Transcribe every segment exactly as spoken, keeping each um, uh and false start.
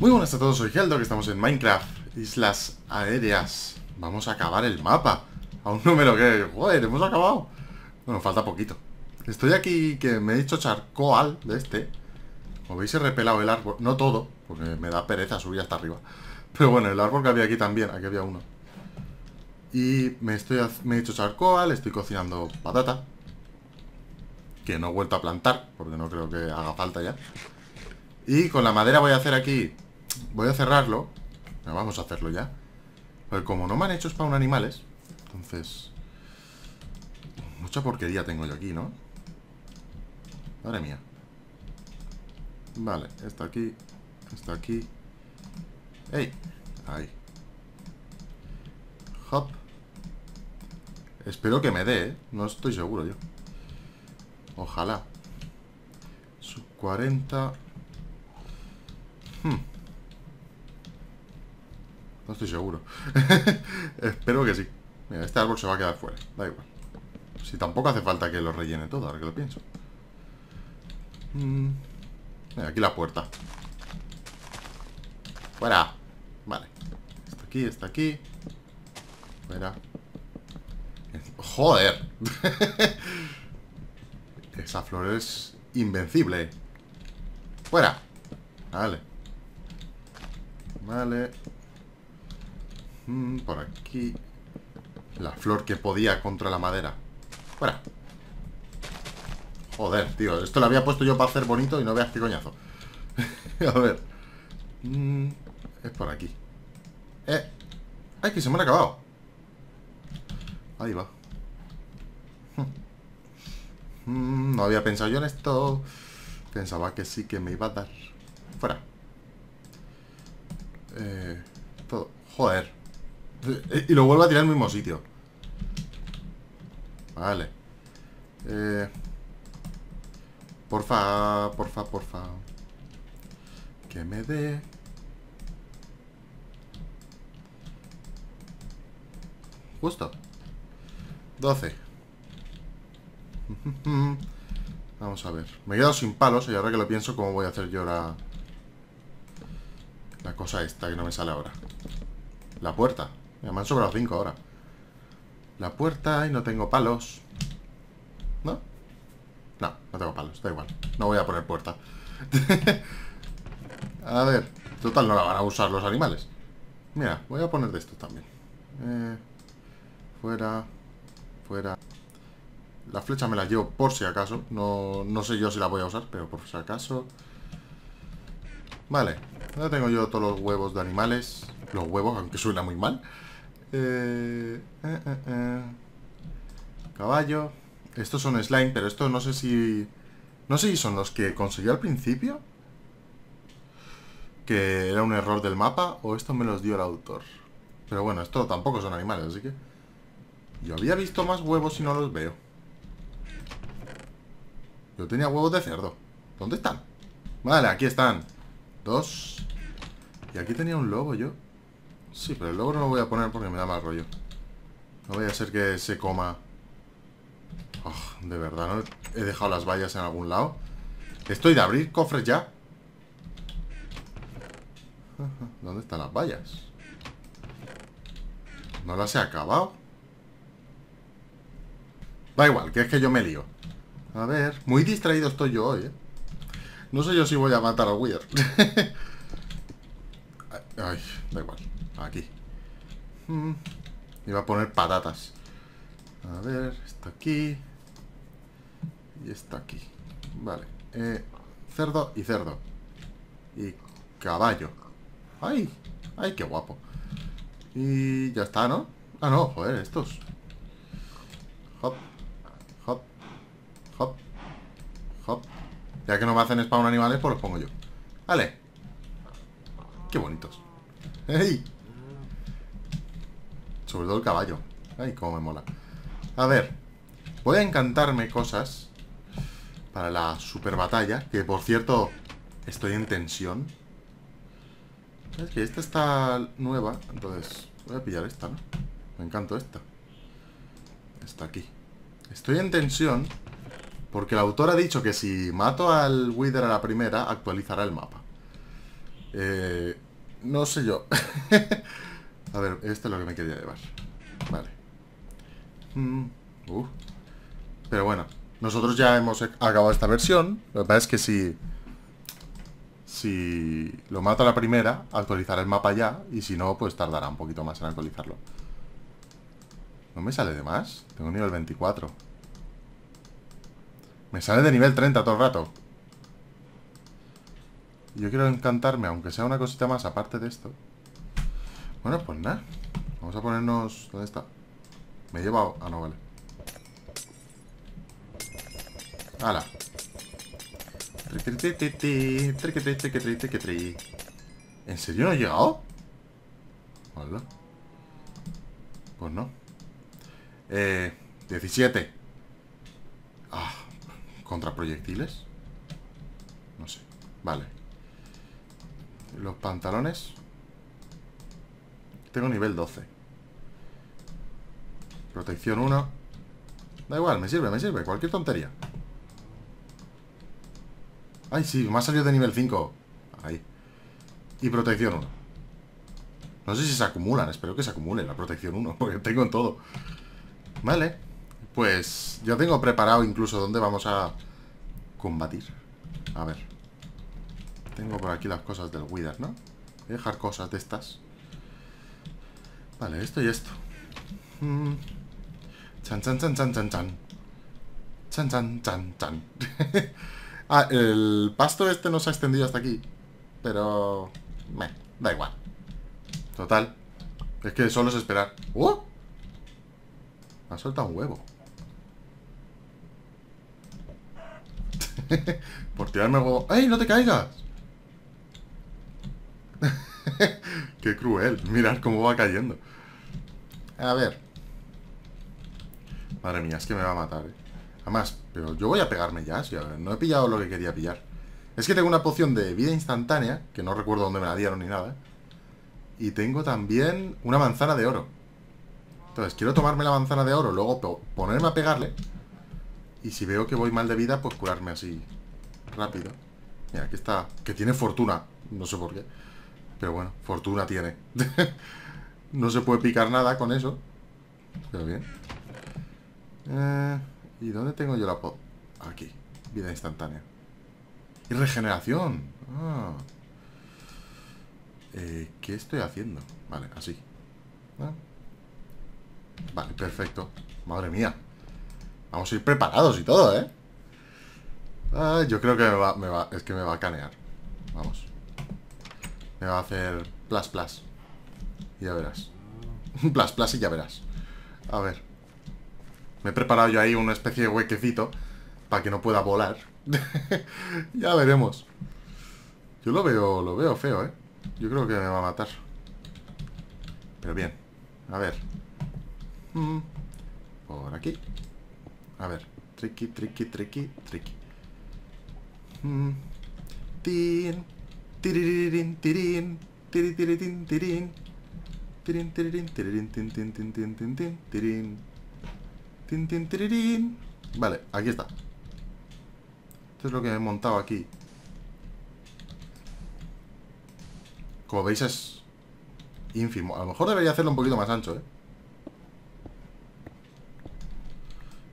Muy buenas a todos, soy Helldog, estamos en Minecraft Islas Aéreas. Vamos a acabar el mapa. Aún no me lo creo, joder, hemos acabado. Bueno, falta poquito. Estoy aquí que me he hecho charcoal de este. Como veis, he repelado el árbol, no todo, porque me da pereza subir hasta arriba. Pero bueno, el árbol que había aquí también, aquí había uno. Y me, estoy, me he hecho charcoal, estoy cocinando patata, que no he vuelto a plantar, porque no creo que haga falta ya. Y con la madera voy a hacer aquí, voy a cerrarlo, pero vamos a hacerlo ya. Porque como no me han hecho spawn animales, entonces... Mucha porquería tengo yo aquí, ¿no? Madre mía. Vale, está aquí, está aquí. ¡Ey! Ahí. Hop. Espero que me dé, ¿eh? No estoy seguro yo. Ojalá. Sub cuarenta... Hmm. No estoy seguro. Espero que sí. Mira, este árbol se va a quedar fuera. Da igual. Si tampoco hace falta que lo rellene todo, ahora que lo pienso. Hmm. Mira, aquí la puerta. Fuera. Vale. Está aquí, está aquí. Fuera. Joder. Esa flor es invencible. Fuera. Vale. Vale. Mm, por aquí. La flor que podía contra la madera. Fuera. Joder, tío. Esto lo había puesto yo para hacer bonito y no veas qué coñazo. A ver. Mm, es por aquí. Eh. ¡Ay, que se me han acabado! Ahí va. Mm, no había pensado yo en esto. Pensaba que sí que me iba a dar. Fuera. Eh, todo. Joder. Eh, y lo vuelvo a tirar al mismo sitio. Vale. Eh, porfa, porfa, porfa. Que me dé. Justo. doce. Vamos a ver. Me he quedado sin palos y ahora que lo pienso, ¿cómo voy a hacer yo la... La cosa esta que no me sale ahora? La puerta. Mira, me han sobrado cinco ahora. La puerta y no tengo palos. ¿No? No, no tengo palos, da igual. No voy a poner puerta. A ver. Total, no la van a usar los animales. Mira, voy a poner de esto también. Eh, fuera. Fuera. La flecha me la llevo por si acaso. No, no sé yo si la voy a usar, pero por si acaso. Vale. Ahora tengo yo todos los huevos de animales. Los huevos, aunque suena muy mal. eh, eh, eh, eh. Caballo. Estos son slime, pero estos no sé si... No sé si son los que conseguí al principio, que era un error del mapa, o estos me los dio el autor. Pero bueno, estos tampoco son animales, así que... Yo había visto más huevos y no los veo. Yo tenía huevos de cerdo. ¿Dónde están? Vale, aquí están. Dos. Y aquí tenía un lobo yo. Sí, pero el lobo no lo voy a poner porque me da mal rollo. No voy a hacer que se coma. Oh, de verdad, ¿no? He dejado las vallas en algún lado. Estoy de abrir cofres ya. ¿Dónde están las vallas? ¿No las he acabado? Da igual, que es que yo me lío. A ver, muy distraído estoy yo hoy, ¿eh? No sé yo si voy a matar a Wither. Ay, da igual. Aquí. Mm, iba a poner patatas. A ver, está aquí. Y está aquí. Vale. Eh, cerdo y cerdo. Y caballo. ¡Ay! ¡Ay, qué guapo! Y ya está, ¿no? Ah, no, joder, estos. Hop, hop, hop, hop. Ya que no me hacen spawn animales, pues los pongo yo. Vale. Qué bonitos. ¡Ey! Sobre todo el caballo. ¡Ay, cómo me mola! A ver. Voy a encantarme cosas para la super batalla, que por cierto, estoy en tensión. Es que esta está nueva, entonces voy a pillar esta, ¿no? Me encanta esta. Está aquí. Estoy en tensión porque el autor ha dicho que si mato al Wither a la primera, actualizará el mapa. Eh, no sé yo. A ver, esto es lo que me quería llevar. Vale. Mm, uh. Pero bueno, nosotros ya hemos acabado esta versión. Lo que pasa es que si... Si lo mato a la primera, actualizaré el mapa ya. Y si no, pues tardará un poquito más en actualizarlo. ¿No me sale de más? Tengo un nivel veinticuatro. Me sale de nivel treinta todo el rato. Yo quiero encantarme, aunque sea una cosita más aparte de esto. Bueno, pues nada. Vamos a ponernos... ¿Dónde está? Me he llevado... Ah, no, vale. ¡Hala! ¿En serio no he llegado? Hola. Pues no. Eh... diecisiete. Ah, ¿contra proyectiles? No sé. Vale. Los pantalones... Tengo nivel doce. Protección uno. Da igual, me sirve, me sirve. Cualquier tontería. Ay, sí, me ha salido de nivel cinco. Ahí. Y protección uno. No sé si se acumulan, espero que se acumule la protección uno, porque tengo en todo. Vale. Pues ya tengo preparado incluso dónde vamos a combatir. A ver. Tengo por aquí las cosas del Wither, ¿no? Voy a dejar cosas de estas. Vale, esto y esto. Mm. Chan, chan, chan, chan, chan, chan. Chan, chan, chan, chan. Ah, el pasto este no se ha extendido hasta aquí. Pero... Meh, da igual. Total. Es que solo es esperar. ¡Oh! Me ha soltado un huevo. Por tirarme el huevo... ¡Ey, no te caigas! ¡Qué cruel! Mirad cómo va cayendo. A ver. Madre mía, es que me va a matar, ¿eh? Además, pero yo voy a pegarme ya, si no he pillado lo que quería pillar. Es que tengo una poción de vida instantánea, que no recuerdo dónde me la dieron ni nada, ¿eh? Y tengo también una manzana de oro. Entonces, quiero tomarme la manzana de oro, luego ponerme a pegarle. Y si veo que voy mal de vida, pues curarme así rápido. Mira, aquí está, que tiene fortuna, no sé por qué. Pero bueno, fortuna tiene. No se puede picar nada con eso. Pero bien. Eh... ¿Y dónde tengo yo la po...? Aquí. Vida instantánea. Y regeneración. Ah. Eh, ¿Qué estoy haciendo? Vale, así. ¿Ah? Vale, perfecto. Madre mía. Vamos a ir preparados y todo, ¿eh? Ah, yo creo que me va, me va... Es que me va a canear. Vamos. Me va a hacer... Plas, plas. Y ya verás. Plas, plas y ya verás. A ver. Me he preparado yo ahí una especie de huequecito para que no pueda volar. Ya veremos. Yo lo veo, lo veo feo, ¿eh? Yo creo que me va a matar. Pero bien. A ver. Mm. Por aquí. A ver. Triqui, triqui, triqui, triqui. Mm. Tin. Tiriririn, tirin. Tiritiririn, tirin. Tirin, tiririn, tiririn, tin, tin, tin, tin, tin, tin, tirin. Tin, tin, tirirín. Vale, aquí está. Esto es lo que he montado aquí. Como veis es ínfimo. A lo mejor debería hacerlo un poquito más ancho, ¿eh?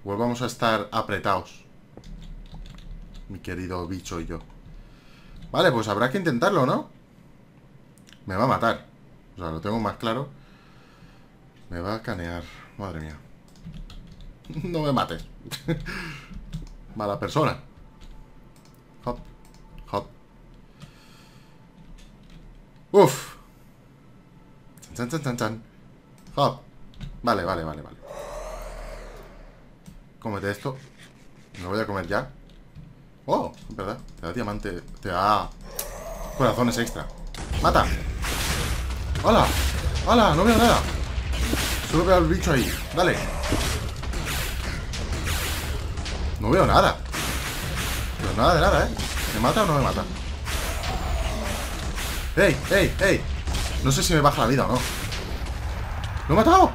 Volvamos a estar apretados. Mi querido bicho y yo. Vale, pues habrá que intentarlo, ¿no? Me va a matar. O sea, lo tengo más claro. Me va a canear. Madre mía. No me mates. Mala persona. Hop, hop. Uf. Chan, chan, chan, chan. Hop. Vale, vale, vale, vale. Cómete esto. Me lo voy a comer ya. Oh, es verdad. Te da diamante. Te da corazones extra. Mata. Hola. Hola, no veo nada. Solo veo al bicho ahí. Dale. No veo nada. Pues nada de nada, ¿eh? ¿Me mata o no me mata? ¡Ey, ey, ey! No sé si me baja la vida o no. ¡Lo he matado!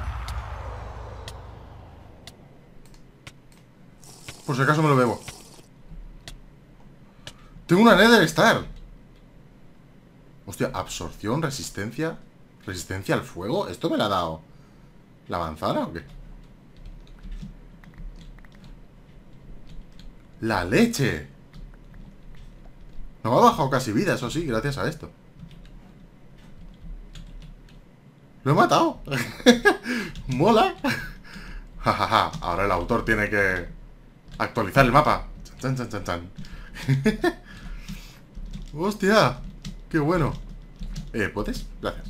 Por si acaso me lo bebo. ¡Tengo una Nether Star! Hostia, absorción, resistencia. Resistencia al fuego. ¿Esto me la ha dado la manzana o qué? ¡La leche! No me ha bajado casi vida, eso sí, gracias a esto. ¡Lo he matado! ¡Mola! Jajaja, ahora el autor tiene que actualizar el mapa. ¡Chan, chan, chan, chan! ¡Hostia! ¡Qué bueno! Eh, ¿puedes? Gracias.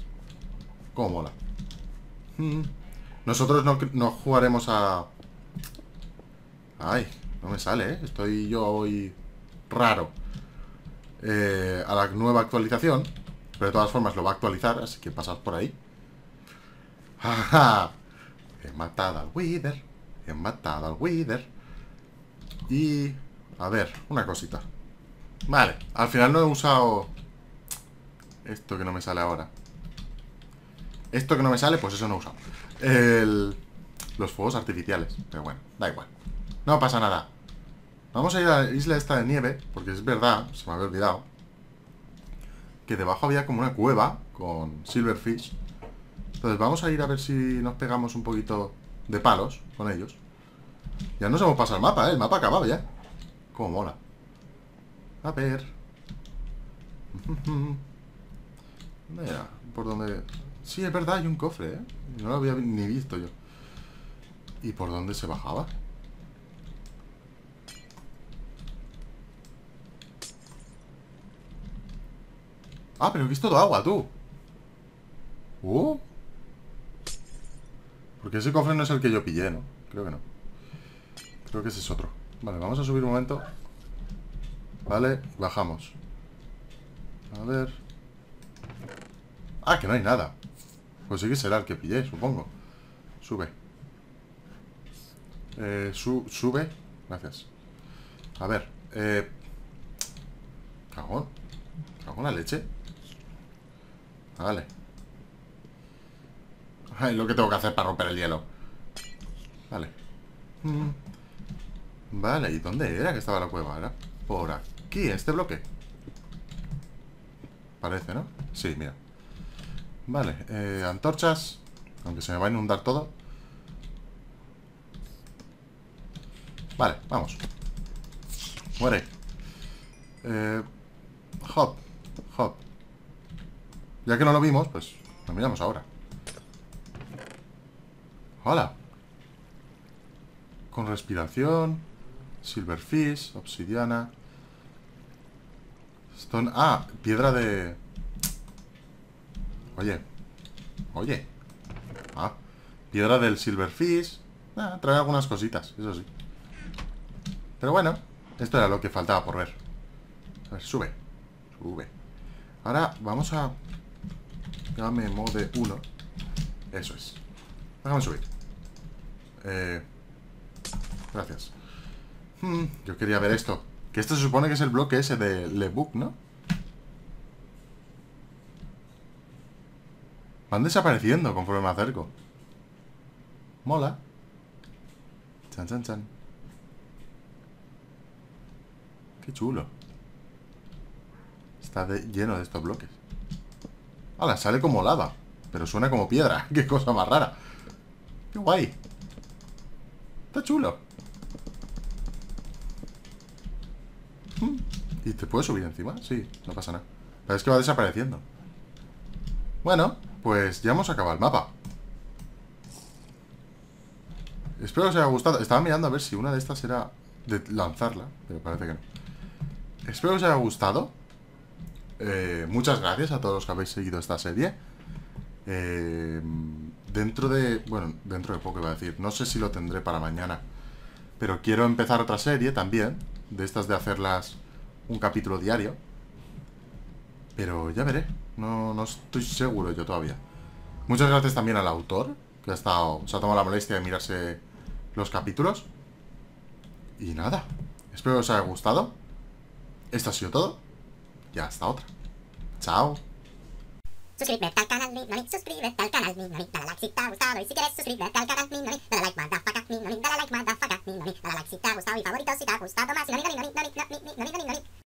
¡Cómo mola! Mm. Nosotros no, no jugaremos a... ¡Ay! No me sale, ¿eh? Estoy yo hoy raro. Eh, a la nueva actualización. Pero de todas formas lo va a actualizar, así que pasad por ahí. ¡Ja! He matado al Wither. He matado al Wither. Y... a ver, una cosita. Vale, al final no he usado... esto que no me sale ahora. Esto que no me sale, pues eso no he usado. El... los fuegos artificiales. Pero bueno, da igual. No pasa nada. Vamos a ir a la isla esta de nieve, porque es verdad, se me había olvidado, que debajo había como una cueva con silverfish. Entonces vamos a ir a ver si nos pegamos un poquito de palos con ellos. Ya nos hemos pasado el mapa, ¿eh? El mapa acabado ya. Como mola. A ver. Mira, por donde... sí, es verdad, hay un cofre, ¿eh? No lo había ni visto yo. ¿Y por dónde se bajaba? Ah, pero he visto todo agua, tú. Uh. Porque ese cofre no es el que yo pillé, ¿no? Creo que no. Creo que ese es otro. Vale, vamos a subir un momento. Vale, bajamos. A ver. Ah, que no hay nada. Pues sí que será el que pillé, supongo. Sube. Eh, su sube. Gracias. A ver. Eh... Cagón. Cagón la leche. Vale. Ay, lo que tengo que hacer para romper el hielo. Vale. Mm. Vale, ¿y dónde era que estaba la cueva? Era por aquí, este bloque. Parece, ¿no? Sí, mira. Vale, eh, antorchas. Aunque se me va a inundar todo. Vale, vamos. Muere. Eh, hop, hop. Ya que no lo vimos, pues lo miramos ahora. Hola. Con respiración. Silverfish, obsidiana. Stone... ah, piedra de... Oye. Oye. Ah, piedra del silverfish. Ah, trae algunas cositas, eso sí. Pero bueno, esto era lo que faltaba por ver. A ver, sube. Sube. Ahora vamos a... dame mode uno. Eso es. Déjame subir. Eh, gracias. Hmm, yo quería ver esto. Que esto se supone que es el bloque ese de Lebuk, ¿no? Van desapareciendo conforme me acerco. Mola. Chan, chan, chan. Qué chulo. Está de, lleno de estos bloques. ¡Hala! Sale como lava. Pero suena como piedra. ¡Qué cosa más rara! ¡Qué guay! Está chulo. ¿Y te puedes subir encima? Sí, no pasa nada. Pero es que va desapareciendo. Bueno, pues ya hemos acabado el mapa. Espero que os haya gustado. Estaba mirando a ver si una de estas era de lanzarla, pero parece que no. Espero que os haya gustado. Eh, muchas gracias a todos los que habéis seguido esta serie. Eh, dentro de... bueno, dentro de poco iba a decir. No sé si lo tendré para mañana. Pero quiero empezar otra serie también. De estas de hacerlas un capítulo diario. Pero ya veré. No, no estoy seguro yo todavía. Muchas gracias también al autor. Que ha estado, se ha tomado la molestia de mirarse los capítulos. Y nada. Espero que os haya gustado. Esto ha sido todo. Y hasta otra. Chao. Suscríbete al canal, mi noni, suscríbete al canal, mi noni, dale like si te ha gustado y si quieres suscríbete al canal, mi noni, dale like, motherfucker, mi noni, dale like, motherfucker, mi noni, dale like si te ha gustado y favorito si te ha gustado más, noni, noni, noni, noni, noni, noni, noni, noni.